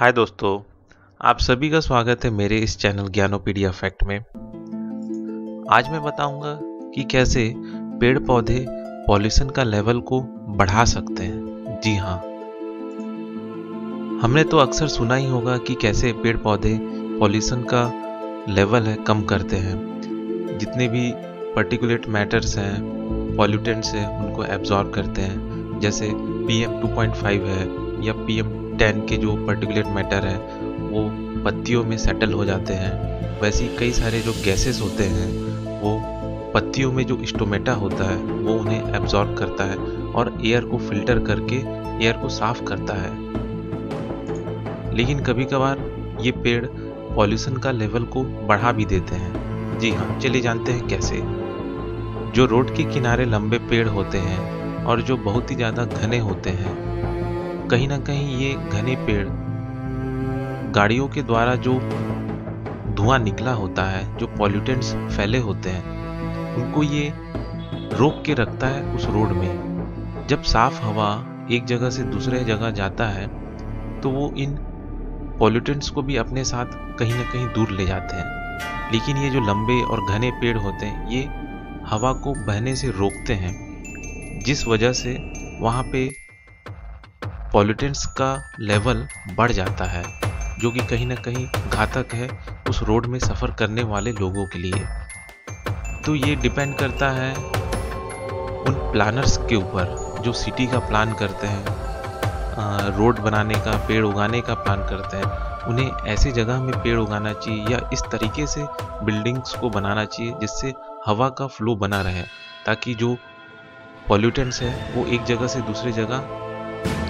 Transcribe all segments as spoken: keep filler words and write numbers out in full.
हाय दोस्तों, आप सभी का स्वागत है मेरे इस चैनल ज्ञानोपीडिया फैक्ट में। आज मैं बताऊंगा कि कैसे पेड़ पौधे पॉल्यूशन का लेवल को बढ़ा सकते हैं। जी हाँ, हमने तो अक्सर सुना ही होगा कि कैसे पेड़ पौधे पॉल्यूशन का लेवल है कम करते हैं, जितने भी पार्टिकुलेट मैटर्स हैं, पॉल्यूटेंट्स हैं, उनको एब्जॉर्ब करते हैं। जैसे P M two point five है या पी एम टेन के जो पार्टिकुलेट मैटर है वो पत्तियों में सेटल हो जाते हैं। वैसे ही कई सारे जो गैसेस होते हैं वो पत्तियों में जो स्टोमेटा होता है वो उन्हें एब्जॉर्ब करता है और एयर को फिल्टर करके एयर को साफ करता है। लेकिन कभी कभार ये पेड़ पॉल्यूशन का लेवल को बढ़ा भी देते हैं। जी हाँ, चलिए जानते हैं कैसे। जो रोड के किनारे लंबे पेड़ होते हैं और जो बहुत ही ज़्यादा घने होते हैं, कहीं ना कहीं ये घने पेड़ गाड़ियों के द्वारा जो धुआं निकला होता है, जो पॉल्यूटेंट्स फैले होते हैं, उनको ये रोक के रखता है उस रोड में। जब साफ हवा एक जगह से दूसरे जगह जाता है तो वो इन पॉल्यूटेंट्स को भी अपने साथ कहीं ना कहीं दूर ले जाते हैं। लेकिन ये जो लंबे और घने पेड़ होते हैं ये हवा को बहने से रोकते हैं, जिस वजह से वहाँ पे पॉल्यूटेंट्स का लेवल बढ़ जाता है, जो कि कहीं ना कहीं घातक है उस रोड में सफ़र करने वाले लोगों के लिए। तो ये डिपेंड करता है उन प्लानर्स के ऊपर जो सिटी का प्लान करते हैं, रोड बनाने का, पेड़ उगाने का प्लान करते हैं। उन्हें ऐसे जगह में पेड़ उगाना चाहिए या इस तरीके से बिल्डिंग्स को बनाना चाहिए जिससे हवा का फ्लो बना रहे, ताकि जो पॉल्यूटेंट्स है वो एक जगह से दूसरी जगह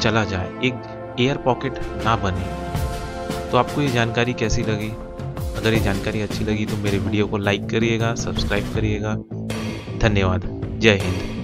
चला जाए, एक एयर पॉकेट ना बने। तो आपको ये जानकारी कैसी लगी? अगर ये जानकारी अच्छी लगी तो मेरे वीडियो को लाइक करिएगा, सब्सक्राइब करिएगा। धन्यवाद। जय हिंद।